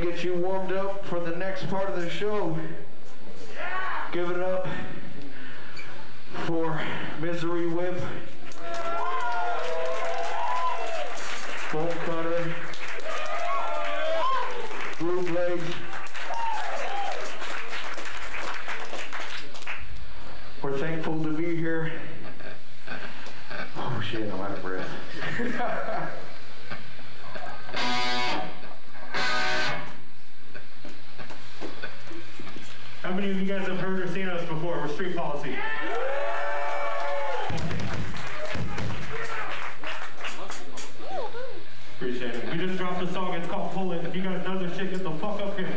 and get you warmed up for the next part of the show. Yeah. Give it up for Misery Whip, Bolt Cutter, Groove Legs. We're thankful to be here. Oh shit, I'm out of breath. How many of you guys have heard or seen us before? We're Street Policy. Appreciate it. We just dropped a song, it's called Pull It. If you guys know this shit, get the fuck up here.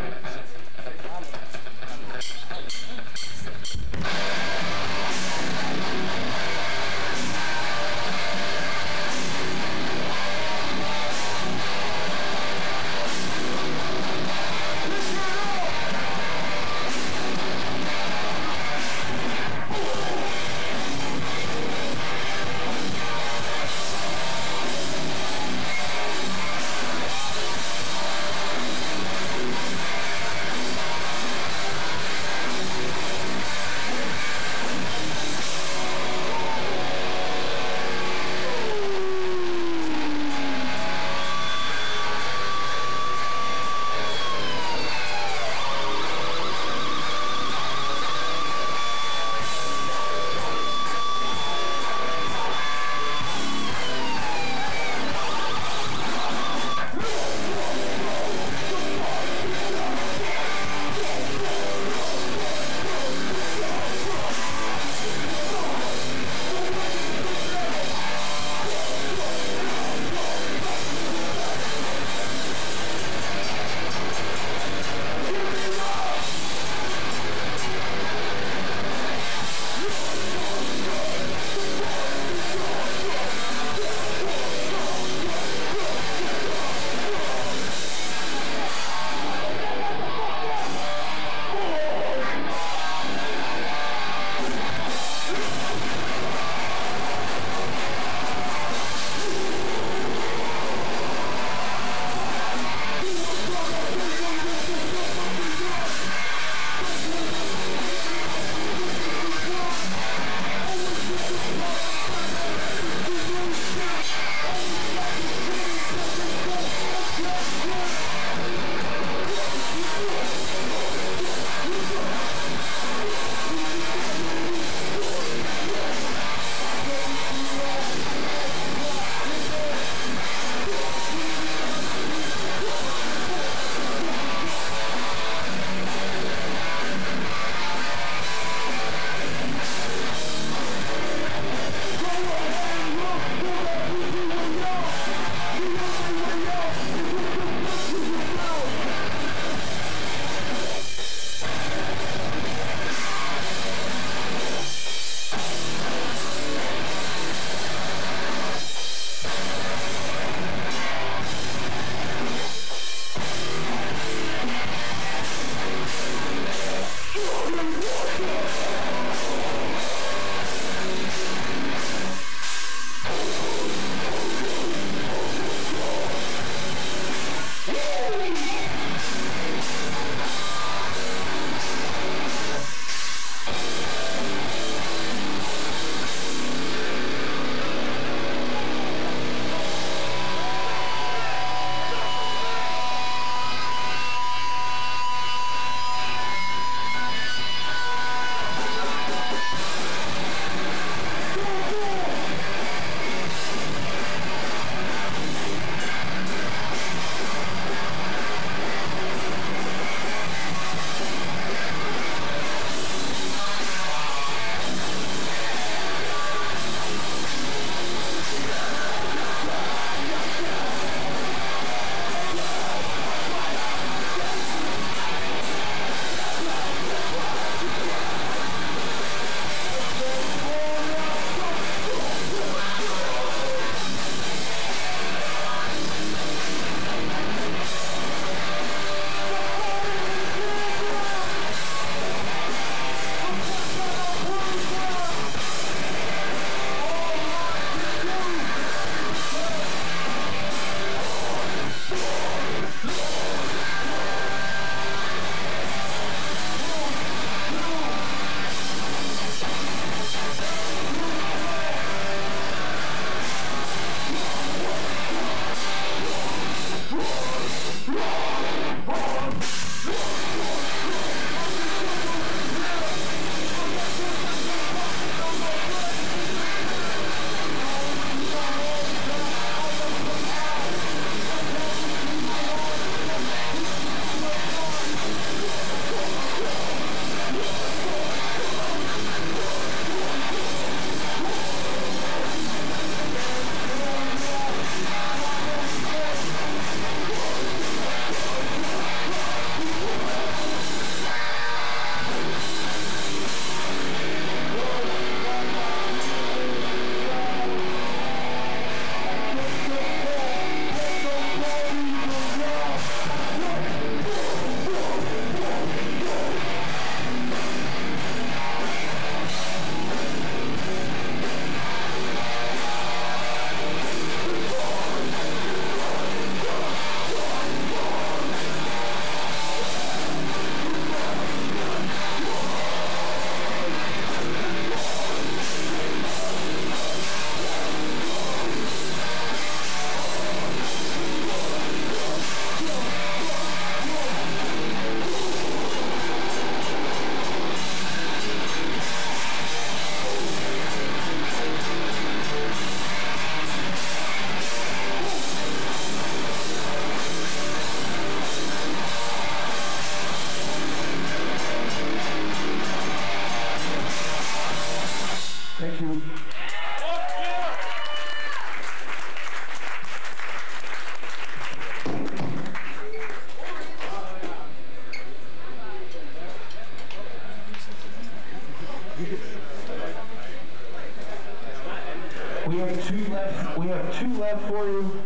We have two left. We have two left for you.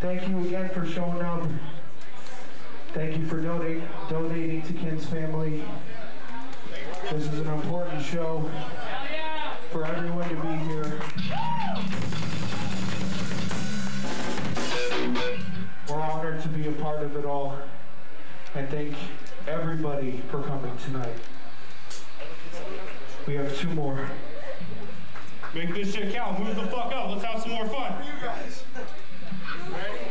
Thank you again for showing up. Thank you for donating to Ken's family. This is an important show for everyone to be here. We're honored to be a part of it all, and thank everybody for coming tonight. We have two more. Make this shit count. Move the fuck up. Let's have some more fun. You guys. Ready?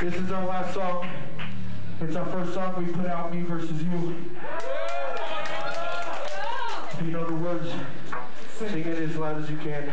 This is our last song. It's our first song we put out, Me Versus You. If you know the words, sing it as loud as you can.